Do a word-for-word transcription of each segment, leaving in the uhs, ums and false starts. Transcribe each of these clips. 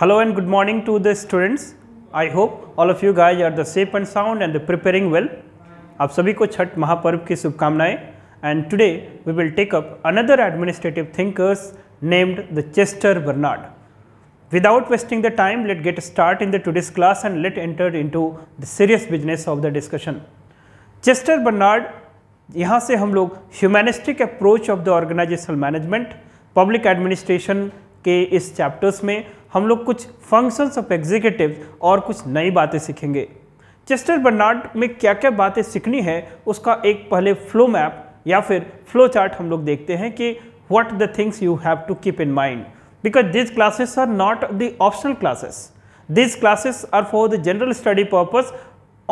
Hello and good morning to the students. I hope all of you guys are the safe and sound and preparing well. आप सभी को छठ महापर्व की शुभकामनाएं. And today we will take up another administrative thinkers named the Chester Barnard. Without wasting the time, let's get started in the today's class and let's enter into the serious business of the discussion. Chester Barnard, यहाँ से हम लोग humanistic approach of the organisational management public administration के इस chapters में हम लोग कुछ फंक्शंस ऑफ एग्जीक्यूटिव और कुछ नई बातें सीखेंगे. चेस्टर बर्नार्ड में क्या क्या बातें सीखनी है उसका एक पहले फ्लो मैप या फिर फ्लो चार्ट हम लोग देखते हैं कि what the things you have to keep in mind because this classes are not the optional classes. This classes are for the general study purpose.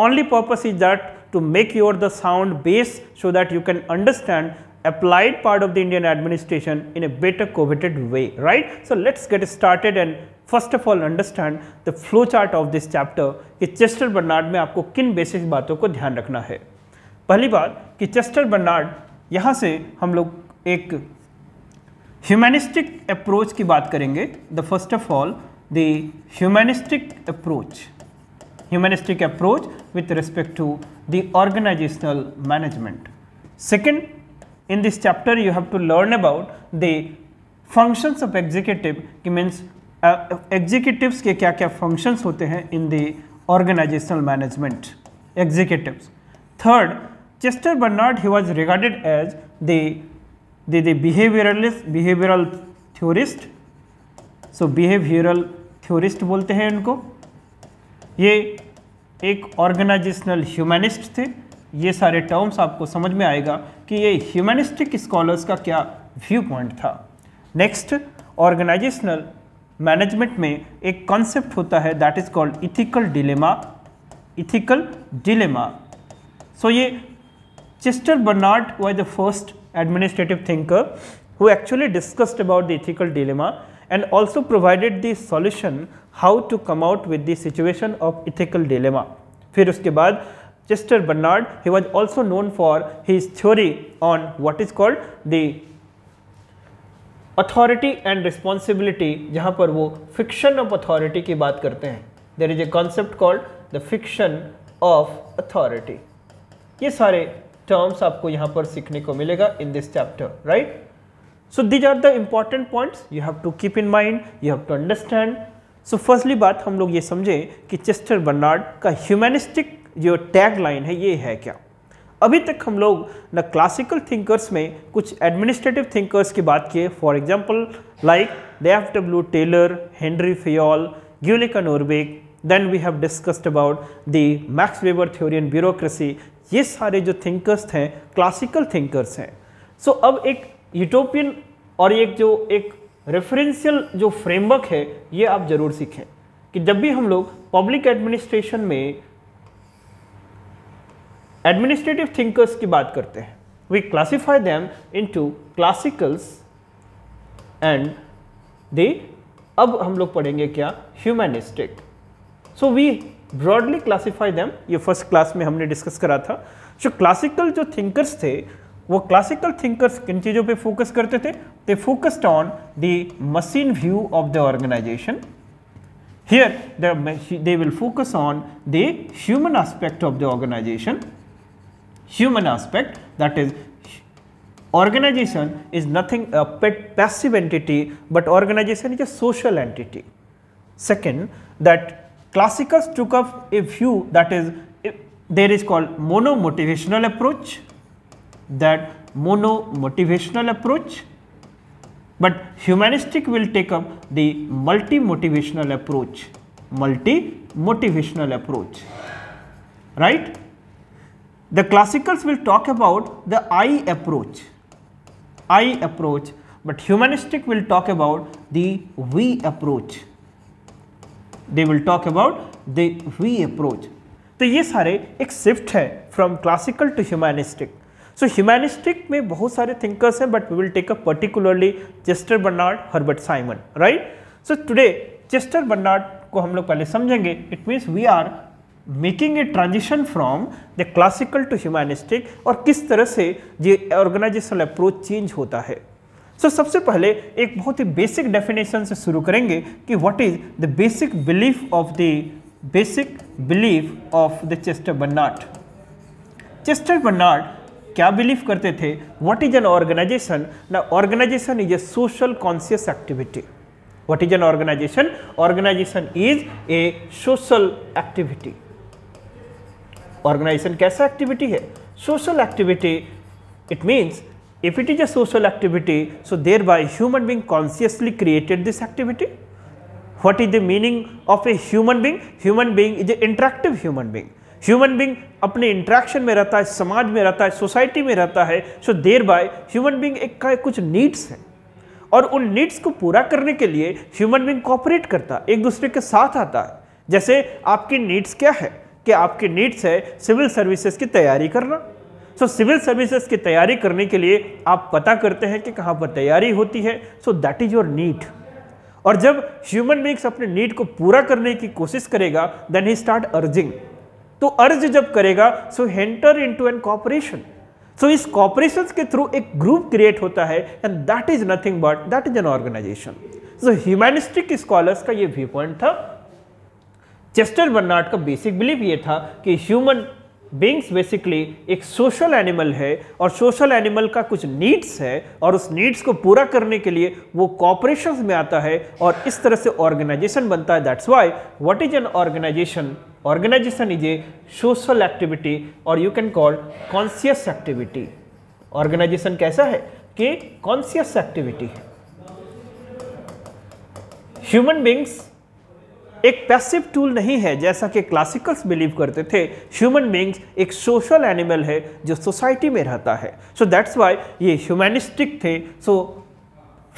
Only purpose is that to make your the sound base so that you can understand applied part of the Indian administration in a better coveted way, right? So let's get started and first of all understand the flow chart of this chapter कि Chester Barnard में आपको किन basic बातों को ध्यान रखना है. पहली बात कि चेस्टर बर्नार्ड यहाँ से हम लोग एक ह्यूमनिस्टिक अप्रोच की बात करेंगे. The first of all the humanistic approach humanistic approach with respect to the organizational management. Second, in this chapter you have to learn about the functions of executive, which means uh, executives के क्या क्या functions होते हैं in the organizational management executives. Third, Chester Barnard he was regarded as the the, the behavioralist behavioral theorist. So behavioral theorist बोलते हैं उनको. ये एक ऑर्गेनाइजेशनल ह्यूमनिस्ट थे. ये सारे टर्म्स आपको समझ में आएगा कि ये ह्यूमनिस्टिक स्कॉलर्स का क्या व्यू पॉइंट था. नेक्स्ट, ऑर्गेनाइजेशनल मैनेजमेंट में एक कॉन्सेप्ट होता है that is called ethical dilemma. Ethical dilemma so ये Chester Barnard was the first administrative thinker who actually discussed about the ethical dilemma and also provided the solution how to come out with the situation of ethical dilemma. फिर उसके बाद Chester Barnard he was also known for his theory on what is called the authority and responsibility, जहाँ पर वो fiction of authority की बात करते हैं. There is a concept called the fiction of authority. ये सारे terms आपको यहाँ पर सीखने को मिलेगा in this chapter, right? So these are the important points you have to keep in mind, you have to understand. So firstly बात हम लोग ये समझें कि चेस्टर बर्नार्ड का ह्यूमनिस्टिक जो टैग लाइन है ये है क्या. अभी तक हम लोग न क्लासिकल थिंकर्स में कुछ एडमिनिस्ट्रेटिव थिंकर्स की बात किए, for example like the F W Taylor, Henry Fayol, Gulick and Urwick. Then we have discussed about the Max Weber theory and bureaucracy. ये सारे जो थिंकर्स थे क्लासिकल थिंकर्स हैं. सो so, अब एक यूटोपियन और एक जो एक रेफरेंशियल जो फ्रेमवर्क है ये आप जरूर सीखें कि जब भी हम लोग पब्लिक एडमिनिस्ट्रेशन में एडमिनिस्ट्रेटिव थिंकर्स की बात करते हैं we classify them into classicals and they. अब हम लोग पढ़ेंगे क्या, humanistic. So we broadly classify them. ये फर्स्ट क्लास में हमने डिस्कस करा था. सो क्लासिकल जो थिंकर्स थे वो क्लासिकल थिंकर्स किन चीज़ों पे फोकस करते थे, they focused on the machine view of the organisation. Here they will focus on the human aspect of the organisation. human aspect, that is, organization is nothing a passive entity, but organization is a social entity. Second, that classicals took up a view, that is, there is called mono-motivational approach, that mono-motivational approach, but humanistic will take up the multi-motivational approach, right. The classicals will talk about the I approach, I approach, but humanistic will talk about the we approach. They will talk about the we approach. तो ये सारे एक shift है from classical to humanistic. So so, humanistic में बहुत सारे thinkers हैं but we will take up particularly Chester Barnard, Herbert Simon, right. So today Chester Barnard को हम लोग पहले समझेंगे. It means we are making a transition from the classical to humanistic और किस तरह से ये ऑर्गेनाइजेशनल अप्रोच चेंज होता है. सो so, सबसे पहले एक बहुत ही बेसिक डेफिनेशन से शुरू करेंगे कि what is the basic belief of the basic belief of the Chester Barnard. Chester Barnard क्या बिलीव करते थे? What is an organisation? ना organisation is a social conscious activity. What is an organisation? Organisation is a social activity. Organisation कैसा activity है? Social activity. It means if it is a social activity, so thereby human being consciously created this activity. What is the meaning of a human being? Human being is an interactive human being. Human being अपने interaction में रहता है, समाज में रहता है, society में रहता है. So thereby human being एक का कुछ needs है और उन needs को पूरा करने के लिए human being cooperate करता है, एक दूसरे के साथ आता है. जैसे आपकी needs क्या है? कि आपकी needs है civil services की तैयारी करना. सो सिविल सर्विसेज की तैयारी करने के लिए आप पता करते हैं कि कहाँ पर तैयारी होती है. So that is your need. और जब ह्यूमन बींग्स अपने नीड को पूरा करने की कोशिश करेगा देन ही स्टार्ट अर्जिंग. तो अर्ज जब करेगा so enter into an cooperation. So इस कॉपरेशन के थ्रू एक ग्रुप क्रिएट होता है and that is nothing but that is an organisation. So humanistic scholars का ये व्यू पॉइंट था. चेस्टर बर्नार्ड का बेसिक बिलीफ ये था कि ह्यूमन बींग्स बेसिकली एक सोशल एनिमल है और सोशल एनिमल का कुछ नीड्स है और उस नीड्स को पूरा करने के लिए वो कॉपरेशन में आता है और इस तरह से ऑर्गेनाइजेशन बनता है. That's why what is an organisation? Organisation is a social activity और you can call conscious activity. Organisation कैसा है? कि कॉन्शियस एक्टिविटी है. ह्यूमन बींग्स एक पैसिव टूल नहीं है जैसा कि क्लासिकल्स बिलीव करते थे. ह्यूमन बींग्स एक सोशल एनिमल है जो सोसाइटी में रहता है. सो दैट्स वाई ये ह्यूमैनिस्टिक थे. So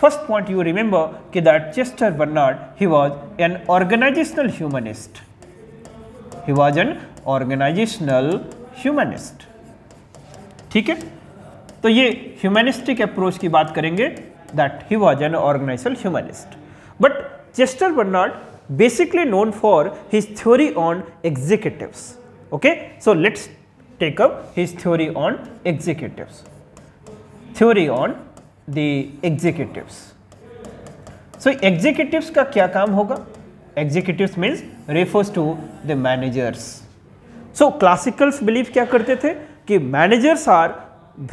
first point you remember कि that Chester Barnard he was an organisational humanist. He was an organisational humanist. ठीक है, तो ये ह्यूमैनिस्टिक अप्रोच की बात करेंगे that he was an organisational humanist. But Chester Barnard basically known for his theory on executives. Okay, so let's take up his theory on executives. Theory on the executives. So executives का क्या काम होगा? Executives means refers to the managers. So classicals believe क्या करते थे कि managers are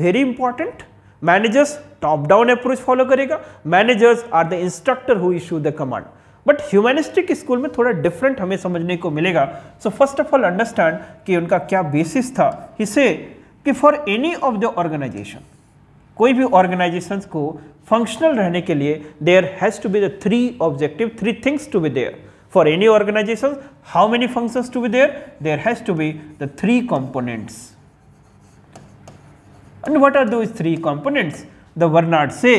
very important. Managers top down approach follow करेगा. Managers are the instructor who issue the command. But humanistic school में थोड़ा डिफरेंट हमें समझने को मिलेगा. So first of all understand कि उनका क्या बेसिस था. इसे कि for any of the organisation, कोई भी ऑर्गेनाइजेशंस को फंक्शनल रहने के लिए there has to be the three objective, three things to be there for any organisation. How many functions to be there? There has to be the three components. And what are those three components? The Barnard से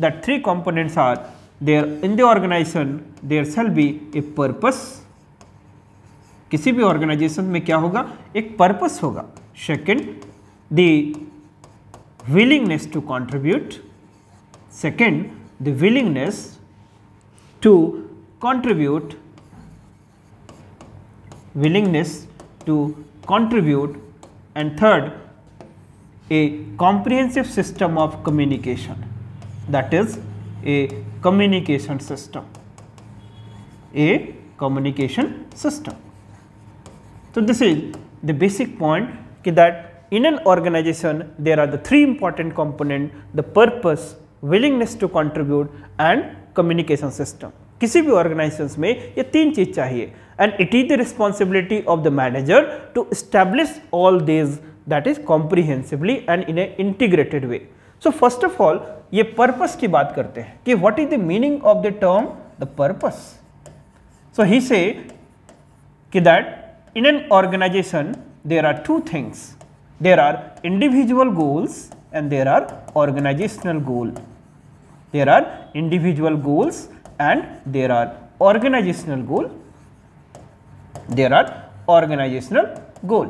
that three components are There in the organization there shall be a purpose. किसी भी organisation में क्या होगा? एक purpose होगा. Second the willingness to contribute, second, the willingness to contribute, and third, a comprehensive system of communication, that is a communication system, So, this is the basic point that an organisation there are the three important component, the purpose, willingness to contribute and communication system. किसी भी organisation में ये तीन चीज चाहिए and it is the responsibility of the manager to establish all this that is comprehensively and in a integrated way. So first of all ये purpose की बात करते हैं कि what is the meaning of the term the purpose. So he से कि that in an organisation there are two things. There are individual goals and there are organisational goal. There are individual goals and there are organisational goal. There are organisational goal.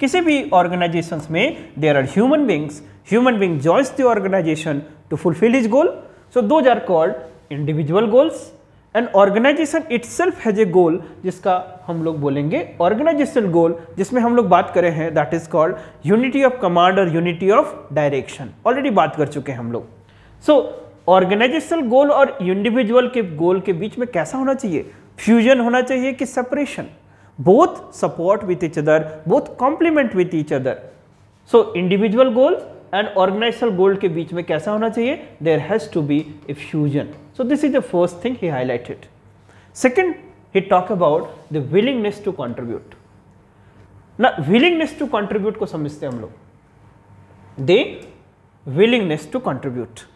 किसी भी organisation में there are human beings. Human being joins the organization to fulfill his goal. So those are called individual goals. And organization itself has a goal, जिसका हम लोग बोलेंगे organizational goal, जिसमें हम लोग बात करे हैं that is called unity of command or unity of direction. Already बात कर चुके हैं हम लोग. So ऑर्गेनाइजेशनल गोल और इंडिविजुअल के गोल के बीच में कैसा होना चाहिए, फ्यूजन होना चाहिए कि separation, both support with each other, both complement with each other. So individual goals and organizational goal के बीच में कैसा होना चाहिए, there has to be a fusion. So this is the first thing he highlighted. Second, he talk about the willingness to contribute. Now willingness to contribute को समझते हम लोग, the willingness to contribute.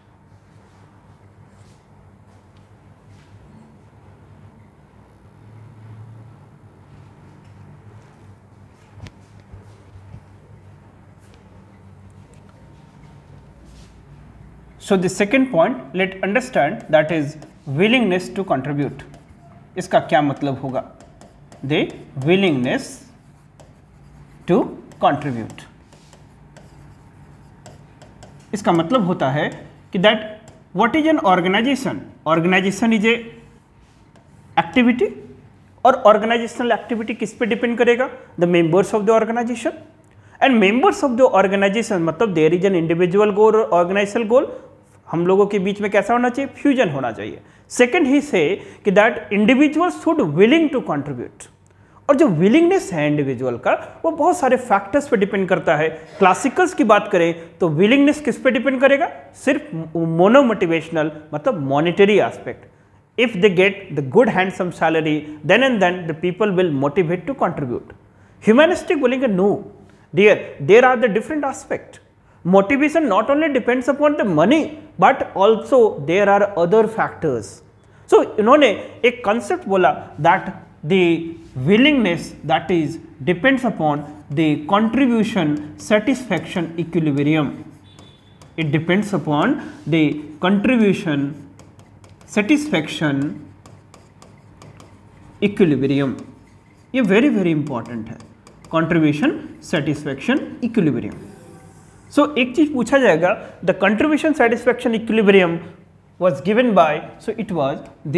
So the second point, let understand that is willingness to contribute. इसका क्या मतलब होगा? The willingness to contribute. इसका मतलब होता है कि that what is an organization? Organization is a activity और organizational activity किस पे depend करेगा? The members of the organization. And members of the organization मतलब there is an individual goal or organizational goal. हम लोगों के बीच में कैसा होना चाहिए, फ्यूजन होना चाहिए. सेकंड ही से कि that individual should willing to contribute, और जो विलिंगनेस है इंडिविजुअल का वो बहुत सारे फैक्टर्स पे डिपेंड करता है. क्लासिकल्स की बात करें तो विलिंगनेस किस पे डिपेंड करेगा, सिर्फ मोनो मोटिवेशनल मतलब monetary aspect. If they get the good handsome salary then and then the people will motivate to contribute. Humanistic बोलेंगे no dear, there are the different aspect. Motivation not only depends upon the money but also there are other factors. So इन्होंने एक concept बोला that the willingness that is depends upon the contribution satisfaction equilibrium. It depends upon the contribution satisfaction equilibrium. ये very very important है, contribution satisfaction equilibrium. सो so, एक चीज पूछा जाएगा, the contribution satisfaction equilibrium was given by, so it was the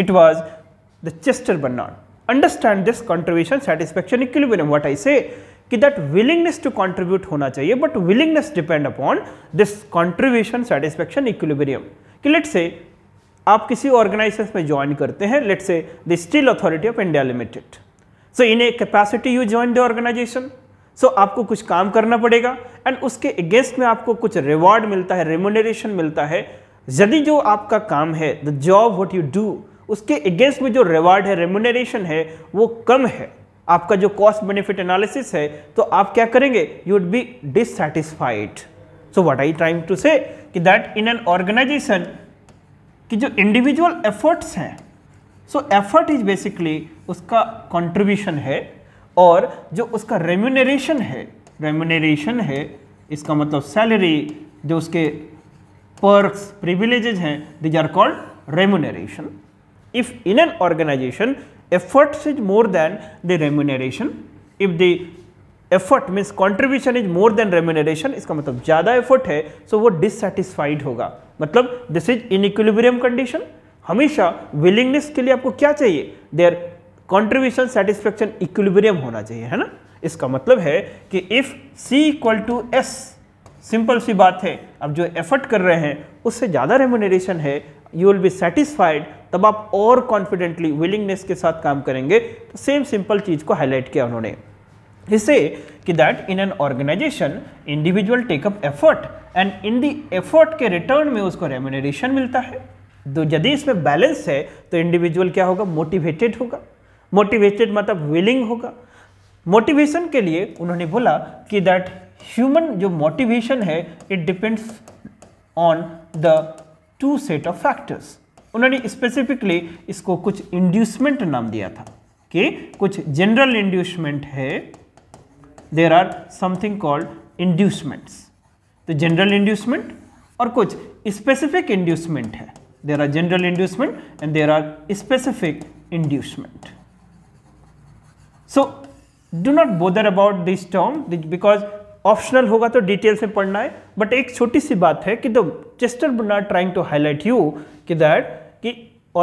it was the Chester Barnard. Understand this contribution satisfaction equilibrium what I say कि that willingness to contribute होना चाहिए, but willingness depend upon this contribution satisfaction equilibrium. कि let's say आप किसी organisation में join करते हैं, let's say the steel authority of India limited. So in a capacity you join the organisation. सो आपको कुछ काम करना पड़ेगा एंड उसके अगेंस्ट में आपको कुछ रिवॉर्ड मिलता है, रेम्यूनरेशन मिलता है. यदि जो आपका काम है, the job what you do, उसके अगेंस्ट में जो रिवॉर्ड है, रेम्यूनरेशन है, वो कम है, आपका जो कॉस्ट बेनिफिट एनालिसिस है, तो आप क्या करेंगे, you would be dissatisfied. So what I trying to say कि दैट इन एन ऑर्गेनाइजेशन की जो इंडिविजुअल एफर्ट्स हैं, सो एफर्ट इज बेसिकली उसका कंट्रीब्यूशन है, और जो उसका रेम्यूनरेशन है, रेम्यूनरेशन है इसका मतलब सैलरी, जो उसके पर्क्स प्रिविलेजेस हैं, these are called remuneration. If in an organisation efforts is more than the remuneration, if the effort means contribution is more than remuneration, इसका मतलब ज़्यादा एफर्ट है, सो वो डिससेटिस्फाइड होगा. मतलब this is in equilibrium condition. हमेशा willingness के लिए आपको क्या चाहिए, देयर कंट्रीब्यूशन सेटिस्फेक्शन इक्विलिब्रियम होना चाहिए, है ना. इसका मतलब है कि if C equal to S, simple सी बात है, आप जो एफर्ट कर रहे हैं उससे ज़्यादा रेम्यूनरेशन है, यू विल बी सेटिस्फाइड, तब आप और कॉन्फिडेंटली विलिंगनेस के साथ काम करेंगे. तो सेम सिंपल चीज़ को हाईलाइट किया उन्होंने, जिससे कि that in an organisation individual take up effort and in the effort के रिटर्न में उसको रेम्यूनरेशन मिलता है. तो यदि इसमें बैलेंस है तो इंडिविजुअल क्या होगा, मोटिवेटेड होगा. मोटिवेटेड मतलब विलिंग होगा. मोटिवेशन के लिए उन्होंने बोला कि दैट ह्यूमन जो मोटिवेशन है it depends on the two set of factors. उन्होंने स्पेसिफिकली इसको कुछ इंड्यूसमेंट नाम दिया था कि कुछ जनरल इंड्यूसमेंट है, there are something called inducements, तो जनरल इंड्यूसमेंट और कुछ स्पेसिफिक इंड्यूसमेंट है. There are general inducement and there are specific inducement. So do not bother about this term because optional होगा तो details में पढ़ना है. But एक छोटी सी बात है कि the Chester Barnard trying to highlight you कि that कि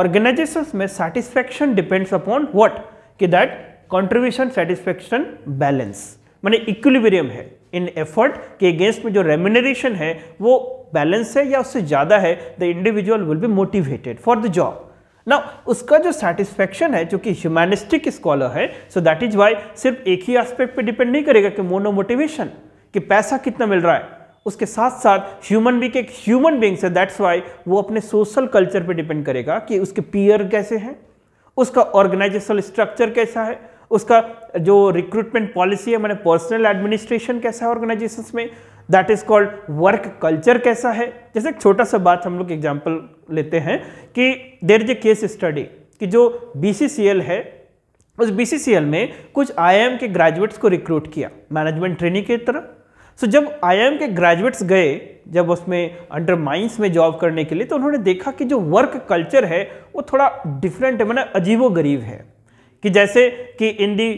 organizations में satisfaction depends upon what, कि that contribution satisfaction balance. माने इक्विलिब्रियम है इन एफर्ट के अगेंस्ट में जो रेम्यूनरेशन है वो बैलेंस है या उससे ज्यादा है, the individual will be motivated for the job. Now उसका जो सेटिस्फेक्शन है, चूंकि ह्यूमैनिस्टिक स्कॉलर है, सो दैट इज वाई सिर्फ एक ही एस्पेक्ट पे डिपेंड नहीं करेगा कि मोनो मोटिवेशन कि पैसा कितना मिल रहा है, उसके साथ साथ ह्यूमन बींग एक ह्यूमन बींग्स है, दैट्स वाई वो अपने सोशल कल्चर पे डिपेंड करेगा कि उसके पीयर कैसे हैं, उसका ऑर्गेनाइजेशनल स्ट्रक्चर कैसा है, उसका जो रिक्रूटमेंट पॉलिसी है मैंने पर्सनल एडमिनिस्ट्रेशन कैसा है ऑर्गेनाइजेशन में, that is called work culture कैसा है। जैसे एक छोटा सा बात हम लोग एग्जाम्पल लेते हैं कि there is a case study कि जो बीसीसीएल है उस बीसीसीएल में कुछ आईआईएम के ग्रेजुएट्स को रिक्रूट किया मैनेजमेंट ट्रेनिंग की तरह। सो so, जब आईआईएम के ग्रेजुएट्स गए जब उसमें अंडर माइंस में जॉब करने के लिए तो उन्होंने देखा कि जो वर्क कल्चर है वो थोड़ा डिफरेंट है, मतलब अजीबो गरीब है कि जैसे कि in the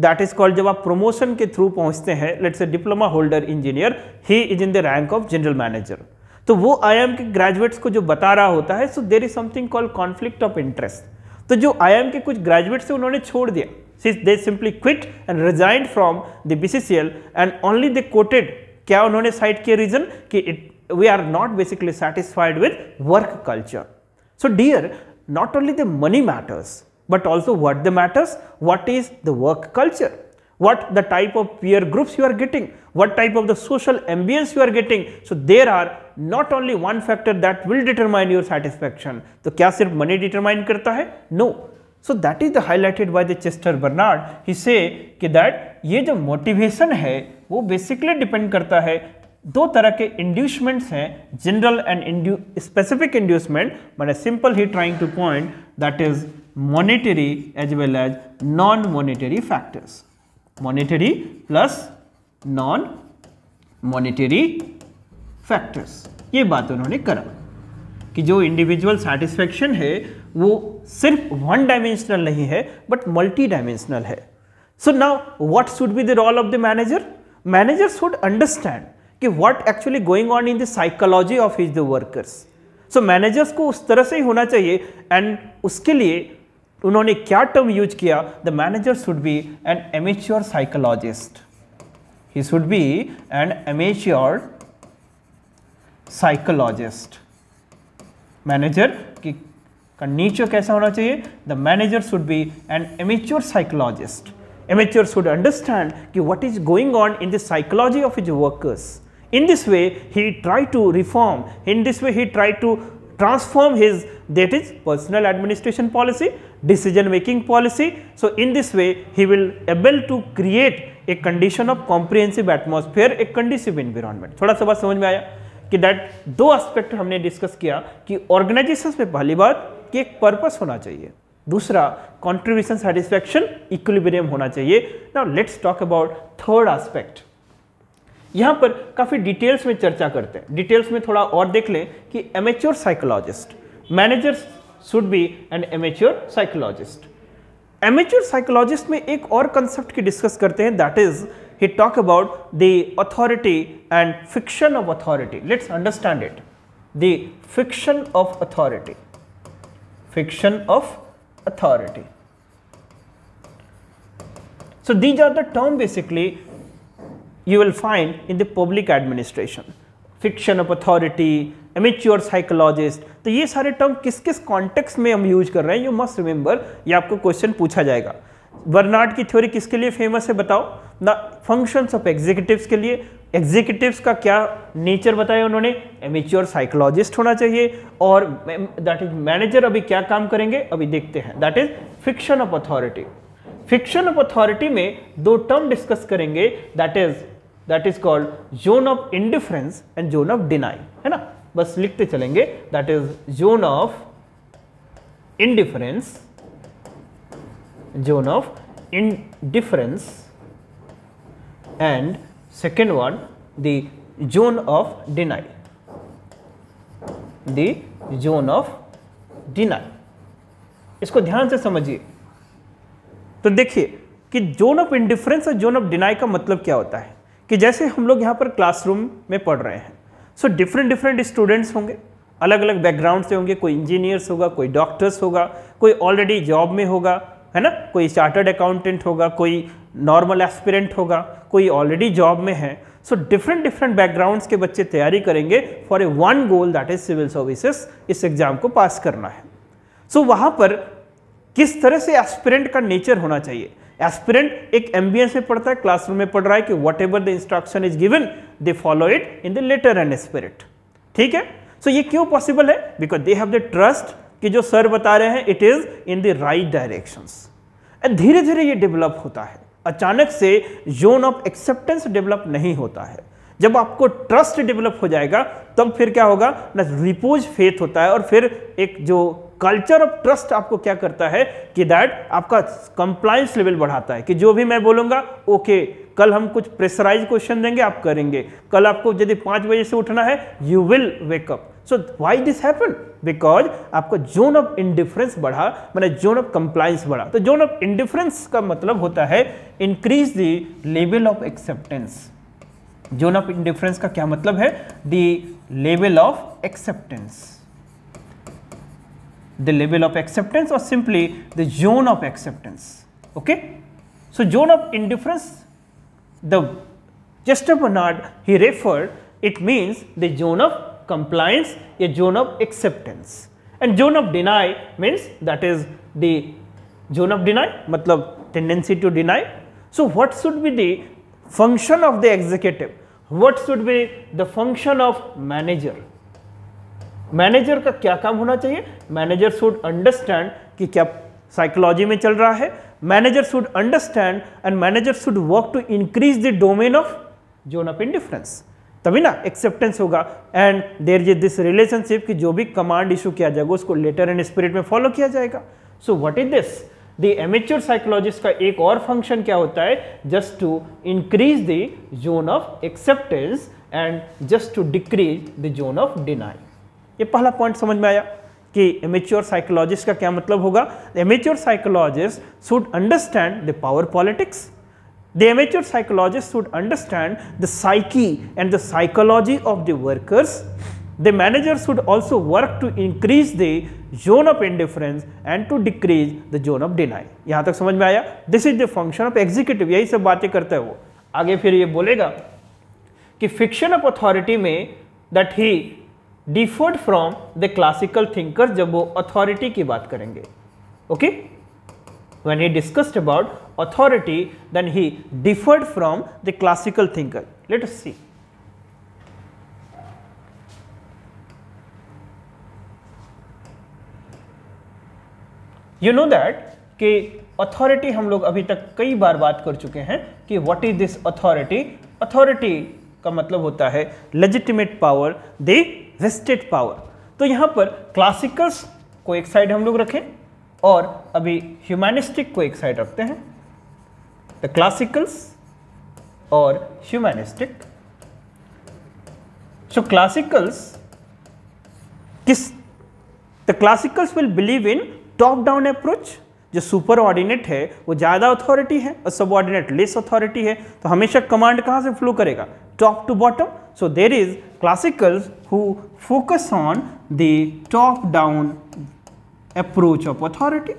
that is called जब आप प्रमोशन के थ्रू पहुंचते हैं, let's say diploma holder engineer he is in the rank of general manager, तो वो आईआईएम के ग्रेजुएट्स को जो बता रहा होता है, so there is something called conflict of interest. तो जो आईआईएम के कुछ ग्रेजुएट्स थे उन्होंने छोड़ दिया, since they simply quit and resigned from the BCCL and only they quoted, क्या उन्होंने साइट किया रीजन कि it we are not basically satisfied with work culture. So dear, not only the money matters but also what the matters, what is the work culture, what the type of peer groups you are getting, what type of the social ambience you are getting. So there are not only one factor that will determine your satisfaction. तो क्या सिर्फ money determine करता है? No. So that is the highlighted by the Chester Barnard. He say कि that ये जो motivation है वो basically depend करता है, दो तरह के इंड्यूसमेंट्स हैं, जनरल एंड स्पेसिफिक इंड्यूसमेंट, माने simple he trying to point that is monetary as well as non monetary factors, monetary plus non monetary factors. ये बात उन्होंने करा कि जो इंडिविजुअल सेटिस्फेक्शन है वो सिर्फ वन डायमेंशनल नहीं है बट मल्टी डायमेंशनल है। So now what should be the role of the manager? Manager should understand कि what actually going on in the psychology of his the workers. So managers को उस तरह से ही होना चाहिए एंड उसके लिए उन्होंने क्या टर्म यूज किया, the manager should be an amateur psychologist, he should be an amateur psychologist. Manager की का नेचर कैसा होना चाहिए, the manager should be an amateur psychologist. Amateur should understand कि what is going on in the psychology of his workers. In this way, he try to reform. In this way, he try to transform his, that is, personal administration policy, decision making policy. So, in this way, he will able to create a condition of comprehensive atmosphere, a conducive environment. थोड़ा सा बात समझ में आया कि that दो aspect हमने discuss किया कि organizations में पहली बात कि एक purpose होना चाहिए, दूसरा कंट्रीब्यूशन सेटिस्फेक्शन इक्विलिब्रियम होना चाहिए। Now let's talk about third aspect. यहां पर काफी डिटेल्स में चर्चा करते हैं, डिटेल्स में थोड़ा और देख लें कि amateur psychologist, managers should be an amateur psychologist. Amateur psychologist में एक और कंसेप्ट की डिस्कस करते हैं, that is he talk about the authority and fiction of authority. Let's understand it, the fiction of authority, fiction of authority. So these are the term basically you will find in the public administration, fiction of authority, amateur psychologist. तो ये सारे term किस किस context में हम use कर रहे हैं, you must remember, ये आपको question पूछा जाएगा। बर्नार्ड की थ्योरी किसके लिए फेमस है बताओ, द फंक्शंस ऑफ एग्जीक्यूटिव्स के लिए। एग्जीक्यूटिव्स का क्या नेचर बताया उन्होंने, एमेच्योर साइकोलॉजिस्ट होना चाहिए, और दैट इज मैनेजर अभी क्या काम करेंगे अभी देखते हैं, that is fiction of authority. Fiction of authority में दो टर्म डिस्कस करेंगे, that is that is called zone of indifference and zone of deny, है ना, बस लिखते चलेंगे, that is zone of indifference, zone of indifference, and second one the zone of denial, the zone of denial. इसको ध्यान से समझिए। तो देखिए कि zone of indifference और zone of denial का मतलब क्या होता है कि जैसे हम लोग यहाँ पर क्लासरूम में पढ़ रहे हैं, सो डिफरेंट डिफरेंट स्टूडेंट्स होंगे, अलग अलग बैकग्राउंड से होंगे, कोई इंजीनियर्स होगा, कोई डॉक्टर्स होगा, कोई ऑलरेडी जॉब में होगा, है ना, कोई चार्टर्ड अकाउंटेंट होगा, कोई नॉर्मल एस्पिरेंट होगा, कोई ऑलरेडी जॉब में है। सो डिफरेंट डिफरेंट बैकग्राउंड्स के बच्चे तैयारी करेंगे for a one goal, that is civil services. इस एग्जाम को पास करना है। सो so, वहाँ पर किस तरह से एस्पिरेंट का नेचर होना चाहिए। एस्पिरेंट एक एम्बियंस में पढ़ता है, क्लासरूम में पढ़ रहा है कि whatever the instruction is given they follow it in the letter and spirit. ठीक है। सो so, ये क्यों पॉसिबल है? Because they have the trust कि जो सर बता रहे हैं it is in the right directions. And धीरे धीरे ये डेवलप होता है, अचानक से जोन ऑफ एक्सेप्टेंस डेवलप नहीं होता है। जब आपको ट्रस्ट डेवलप हो जाएगा तब फिर क्या होगा ना, रिपोज फेथ होता है। और फिर एक जो कल्चर ऑफ ट्रस्ट आपको क्या करता है कि दैट आपका कंप्लायंस लेवल बढ़ाता है कि जो भी मैं बोलूँगा ओके okay, कल हम कुछ प्रेशराइज क्वेश्चन देंगे आप करेंगे, कल आपको यदि पाँच बजे से उठना है you will wake up. So why this happen? Because आपका जोन ऑफ इंडिफरेंस बढ़ा, मैंने जोन ऑफ कंप्लायंस बढ़ा। तो जोन ऑफ इंडिफरेंस का मतलब होता है increase the level of acceptance. Zone of indifference का क्या मतलब है? The level of acceptance, the level of acceptance or simply the zone of acceptance. Okay, so zone of indifference, the Chester Barnard he referred, it means the zone of compliance, a zone of acceptance, and zone of deny means that is the zone of deny matlab tendency to deny. So what should be the function of the executive? What should be the function of manager? Manager का क्या काम होना चाहिए? Manager should understand कि क्या psychology में चल रहा है। Manager should understand and manager should work to increase the domain of zone of indifference, तभी ना एक्सेप्टेंस होगा। And there is this relationship कि जो भी कमांड इशू किया जाएगा उसको लेटर एंड स्पिरिट में फॉलो किया जाएगा। So what is this? The amateur psychologist का एक और फंक्शन क्या होता है? Just to increase the zone of acceptance and just to decrease the zone of deny. ये पहला पॉइंट समझ में आया कि एमेच्योर साइकोलॉजिस्ट का क्या मतलब होगा। Amateur psychologist should understand the power politics. The amateur psychologist should understand the psyche and the psychology of the workers. The manager should also work to increase the zone of indifference and to decrease the zone of deny. यहाँ तक समझ में आया। This is the function of executive. यही सब बातें करता है वो। आगे फिर ये बोलेगा कि फिक्शन ऑफ अथॉरिटी में that he differed from the classical thinker, जब वो अथॉरिटी की बात करेंगे। Okay, when he discussed about authority then he differed from the classical thinker. Let us see. You know that कि अथॉरिटी हम लोग अभी तक कई बार बात कर चुके हैं कि what is this authority. Authority का मतलब होता है legitimate power, they vested power. तो यहाँ पर क्लासिकल्स को एक साइड हम लोग रखें और अभी ह्यूमैनिस्टिक को एक साइड रखते हैं। द क्लासिकल्स और ह्यूमैनिस्टिक। सो क्लासिकल्स किस the classicals will believe in top down approach. जो सुपर ऑर्डिनेट है वो ज़्यादा अथॉरिटी है और सब ऑर्डिनेट लेस अथॉरिटी है, तो हमेशा कमांड कहाँ से फ्लो करेगा? Top to bottom. So there is classicals who focus on the top down approach of authority.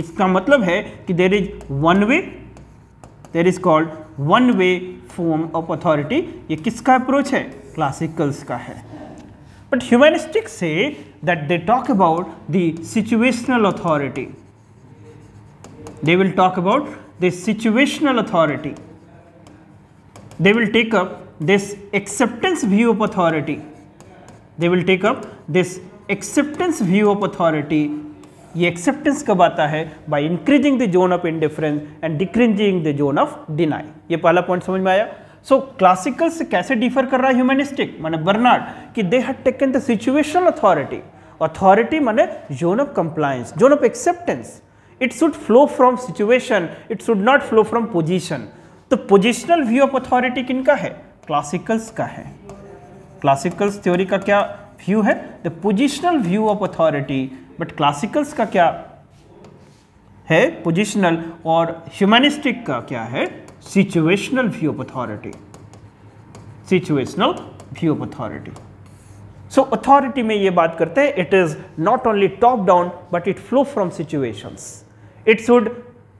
इसका मतलब है कि there is one way, there is called one way form of authority. ये किसका अप्रोच है? क्लासिकल्स का है। But humanistics say that they talk about the situational authority. They will talk about the situational authority. They will take up this acceptance view of authority. They will take up this acceptance view of authority. ये acceptance कब आता है? By increasing the zone of indifference and decreasing the zone of deny. ये पहला point समझ में आया। So classical से कैसे differ कर रहा है humanistic? माने Barnard कि they had taken the situational authority. Authority माने zone of compliance, zone of acceptance. It should flow from situation, it should not flow from position. तो पोजिशनल व्यू ऑफ अथॉरिटी किनका है? Classicals का है। Classicals theory का क्या view है? The positional view of authority. But classicals का क्या है? पोजिशनल। और ह्यूमैनिस्टिक का क्या है? Situational view of authority, situational view of authority. So so, authority में ये बात करते हैं, it is not only top down but it flow from situations. It should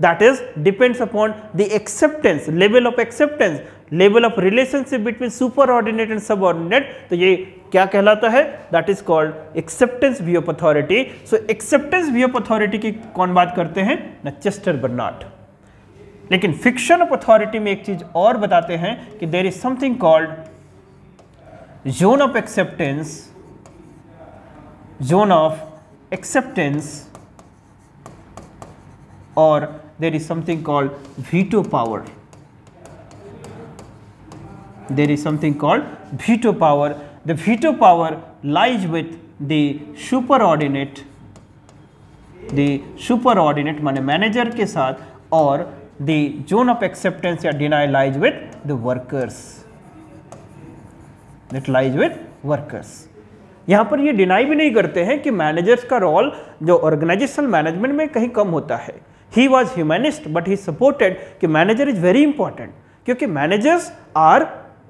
that is depends upon the acceptance, level of acceptance, level of relationship between superordinate and subordinate. तो ये क्या कहलाता है, that is called acceptance view of authority. So acceptance view of authority की कौन बात करते हैं ना, चेस्टर बर्नार्ड. लेकिन फिक्शन ऑफ अथॉरिटी में एक चीज और बताते हैं कि there is something called zone of acceptance, zone of acceptance, और there is something called veto power. There is something called veto power. The veto power lies with the superordinate, the superordinate माने manager के साथ, और The zone of acceptance या denial lies with the workers. It lies with workers. यहाँ पर ये deny भी नहीं करते हैं कि मैनेजर्स का रोल जो ऑर्गेनाइजेशनल मैनेजमेंट में कहीं कम होता है. He was humanist but he supported कि मैनेजर इज वेरी इंपॉर्टेंट, क्योंकि managers are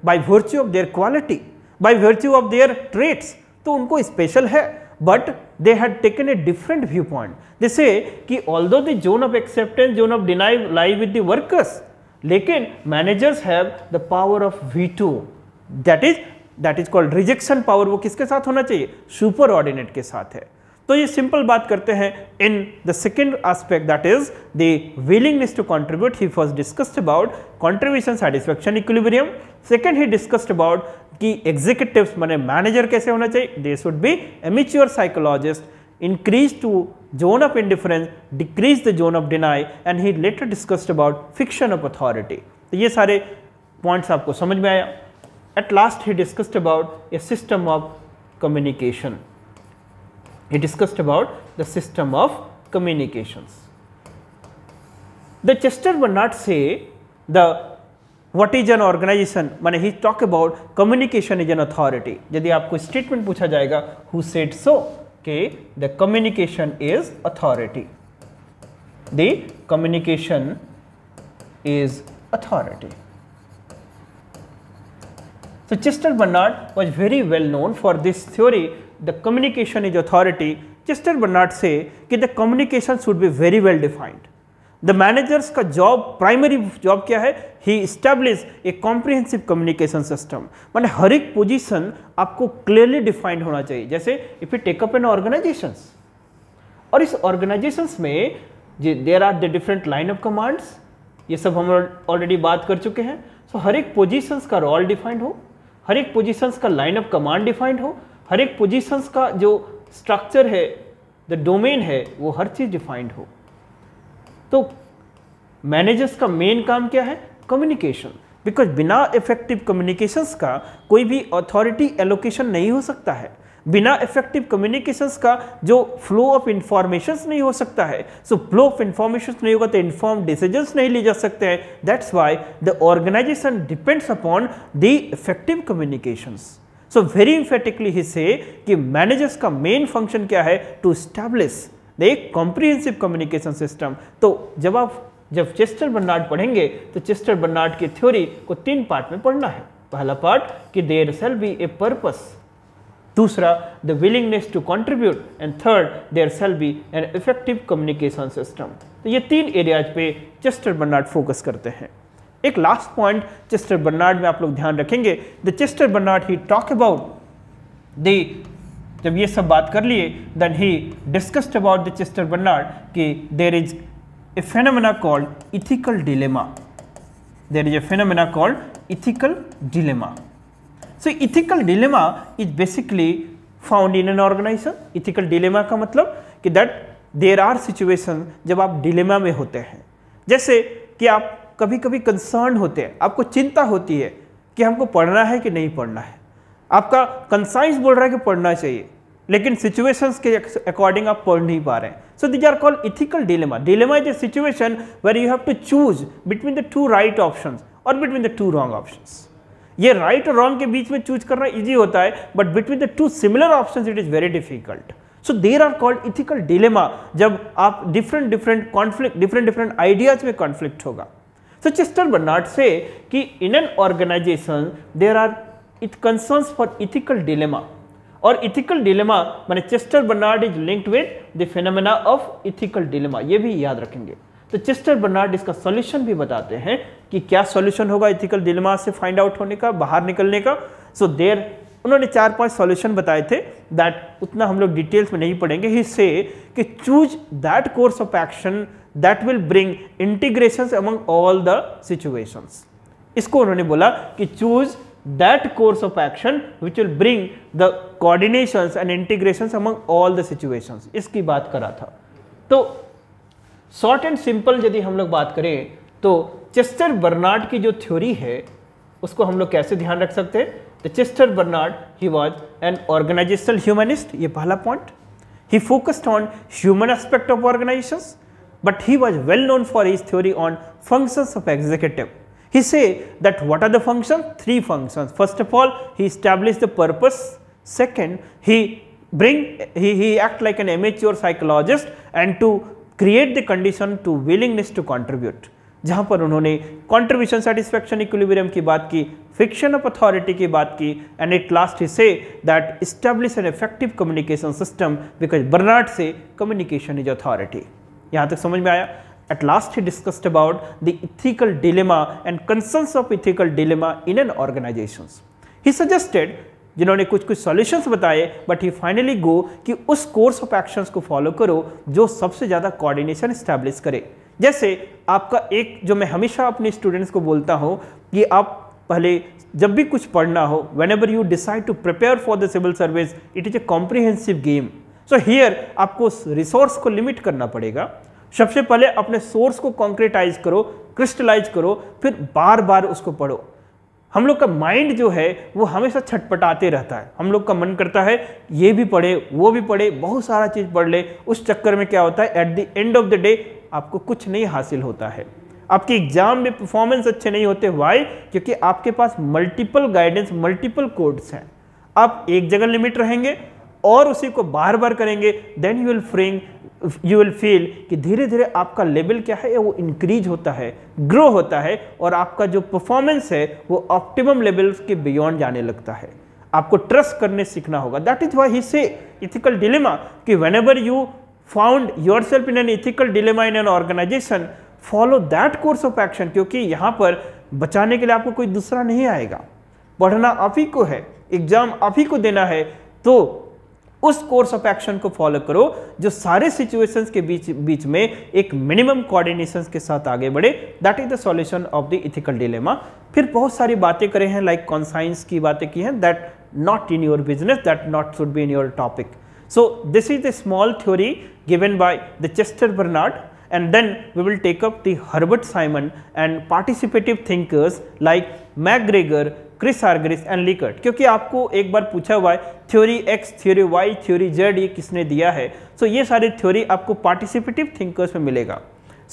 by virtue of their quality, by virtue of their traits, तो उनको स्पेशल है. But they had taken a different viewpoint. They say कि although the zone of acceptance, zone of denial lie with the workers, लेकिन managers have the power of veto. That is that is called rejection power. वो किसके साथ होना चाहिए, superordinate के साथ है. तो ये simple बात करते हैं. In the second aspect, that is the willingness to contribute, he first discussed about contribution satisfaction equilibrium. Second he discussed about कि एग्जीक्यूटिव्स माने मैनेजर कैसे होना चाहिए, they should be amateur psychologist, increase to zone of indifference, decrease the zone of deny, and he later discussed about fiction of authority. तो ये सारे points आपको समझ में आया. At last he discussed about a system of communication. He discussed about the system of communications. The Chester Barnard से the What is an organization? माने he talk about communication is an authority. यदि आपको statement पूछा जाएगा who said so, कि the communication is authority. The communication is authority. So Chester Barnard was very well known for this theory. The communication is authority. Chester Barnard say कि the communication should be very well defined. The managers का job, primary job क्या है, he establish a comprehensive communication system. माने हर एक position आपको clearly defined होना चाहिए. जैसे if you take up an organisations, और इस ऑर्गेनाइजेशंस में there are the different line of commands, ये सब हम ऑलरेडी बात कर चुके हैं. सो so, हर एक पोजीशंस का रोल डिफाइंड हो, हर एक पोजीशंस का लाइन ऑफ कमांड डिफाइंड हो, हर एक पोजीशंस का जो स्ट्रक्चर है, द डोमेन है, वो हर चीज़ डिफाइंड हो. तो मैनेजर्स का मेन काम क्या है, कम्युनिकेशन. बिकॉज बिना इफेक्टिव कम्युनिकेशंस का कोई भी अथॉरिटी एलोकेशन नहीं हो सकता है. बिना इफेक्टिव कम्युनिकेशंस का जो फ्लो ऑफ इंफॉर्मेशंस नहीं हो सकता है. सो फ्लो ऑफ इंफॉर्मेशन नहीं होगा तो इन्फॉर्म डिसीजंस नहीं लिए जा सकते हैं. That's why the organisation depends upon the effective communications. So very emphatically he से कि मैनेजर्स का मेन फंक्शन क्या है, टू एस्टैब्लिश एक कॉम्प्रिहेंसिव कम्युनिकेशन सिस्टम. तो जब आप जब चेस्टर बर्नार्ड पढ़ेंगे तो चेस्टर बर्नार्ड की थ्योरी को तीन पार्ट में पढ़ना है. पहला पार्ट कि there shall be a purpose, दूसरा the willingness to contribute, and third there shall be an effective communication system. तो ये तीन एरियाज पे चेस्टर बर्नार्ड फोकस करते हैं. एक लास्ट पॉइंट चेस्टर बर्नार्ड में आप लोग ध्यान रखेंगे, the Chester Barnard he talk about the, जब ये सब बात कर लिए then he discussed about the Chester Barnard कि there is a phenomena called ethical dilemma. There is a phenomena called ethical dilemma. So ethical dilemma is basically found in an organisation. Ethical dilemma का मतलब कि that there are situation जब आप dilemma में होते हैं. जैसे कि आप कभी कभी कंसर्न होते हैं, आपको चिंता होती है कि हमको पढ़ना है कि नहीं पढ़ना है. आपका कंसाइंस बोल रहा है कि पढ़ना चाहिए, लेकिन सिचुएशंस के अकॉर्डिंग आप पढ़ नहीं पा रहे हैं. So these are called ethical dilemma. Dilemma is a situation where you have to choose between the two right options और between the two wrong options. ये राइट और रॉन्ग के बीच में चूज करना इजी होता है, but between the two similar options it is very difficult. So there are called ethical dilemma जब आप different different conflict, different different ideas में कॉन्फ्लिक्ट होगा. सो चेस्टर बर्नार्ड से कि in an organisation there are It concerns for ethical dilemma, और ethical dilemma माने Chester Barnard is linked with the phenomena of ethical dilemma. ये भी याद रखेंगे. तो चेस्टर बर्नार्ड इसका सॉल्यूशन भी बताते हैं कि क्या सॉल्यूशन होगा इथिकल डिलेमा से फाइंड आउट होने का, बाहर निकलने का। सो so, देर उन्होंने चार पांच सॉल्यूशन बताए थे, दैट उतना हम लोग डिटेल्स में नहीं पढ़ेंगे। ही से कि choose that course of action that will bring integration among all the situations. इसको उन्होंने बोला कि choose that course of action which will bring the coordinations and integrations among all the situations, इसकी बात करा था। तो शॉर्ट एंड सिंपल यदि हम लोग बात करें तो चेस्टर बर्नार्ड की जो थ्योरी है उसको हम लोग कैसे ध्यान रख सकते हैं। तो Chester Barnard he was an organisational humanist, ये पहला point. He focused on human aspect of organisations, but he was well known for his theory on functions of executive. He say that what are the functions? Three functions. First of all, he establish the purpose. Second, he bring he, he act like an amateur psychologist and to create the condition to willingness to contribute. जहाँ पर उन्होंने contribution satisfaction equilibrium की बात की, fiction of authority की बात की, and at last he say that establish an effective communication system because Barnard say communication is authority. यहाँ तक समझ में आया। At last he discussed about the ethical dilemma and concerns of ethical dilemma in an organizations. He suggested, जिन्होंने कुछ कुछ solutions बताए, but he finally go कि उस course of actions को follow करो जो सबसे ज़्यादा coordination establish करे। जैसे आपका एक जो मैं हमेशा अपने students को बोलता हूँ कि आप पहले जब भी कुछ पढ़ना हो, whenever you decide to prepare for the civil service, it is a comprehensive game. So here आपको resource को limit करना पड़ेगा। सबसे पहले अपने सोर्स को कॉन्क्रेटाइज करो, क्रिस्टलाइज करो, फिर बार बार उसको पढ़ो। हम लोग का माइंड जो है वो हमेशा छटपटाते रहता है, हम लोग का मन करता है ये भी पढ़े वो भी पढ़े, बहुत सारा चीज़ पढ़ ले। उस चक्कर में क्या होता है, at the end of the day आपको कुछ नहीं हासिल होता है, आपके एग्जाम में परफॉर्मेंस अच्छे नहीं होते। वाई? क्योंकि आपके पास मल्टीपल गाइडेंस, मल्टीपल कोड्स हैं, आप एक जगह लिमिट रहेंगे और उसी को बार बार करेंगे। देन यू विल फ्रिंग यू विल फील कि धीरे धीरे आपका लेवल क्या है वो इंक्रीज होता है, ग्रो होता है, और आपका जो परफॉर्मेंस है वो ऑप्टिमम लेवल्स के बियॉन्ड जाने लगता है। आपको ट्रस्ट करने सीखना होगा। दैट इज व्हाई ही से इथिकल डिलेमा कि whenever you found yourself in an ethical dilemma in an organisation, follow that course of action, क्योंकि यहाँ पर बचाने के लिए आपको कोई दूसरा नहीं आएगा। पढ़ना आप ही को है, एग्जाम आप ही को देना है, तो उस कोर्स ऑफ एक्शन को फॉलो करो जो सारे सिचुएशंस के बीच बीच में एक मिनिमम कोऑर्डिनेशंस के साथ आगे बढ़े। That is the solution of the ethical dilemma. फिर बहुत सारी बातें करें हैं, लाइक कॉन्साइंस की बातें की हैं, that not in your business, that not should be in your topic. So this is the small theory given by the Chester Barnard, and then we will take up the Herbert Simon and participative thinkers like McGregor, Chris Hargreaves and Likert, क्योंकि आपको एक बार पूछा हुआ है theory X, theory Y, theory Z ये किसने दिया है। सो so, ये सारी थ्योरी आपको पार्टिसिपेटिव थिंकर्स में मिलेगा।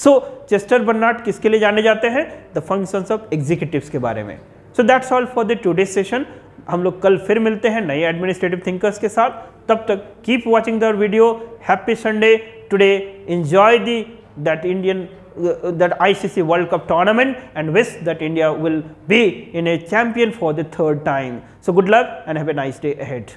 सो चेस्टर बर्नार्ड किसके लिए जाने जाते हैं, द फंक्शंस ऑफ एग्जीक्यूटिव्स के बारे में। So that's all for the today session. हम लोग कल फिर मिलते हैं नए एडमिनिस्ट्रेटिव थिंकर्स के साथ। तब तक keep watching the video. Happy Sunday today, enjoy the that Indian uh, that I C C World Cup tournament and wish that India will be in a champion for the third time. So good luck and have a nice day ahead.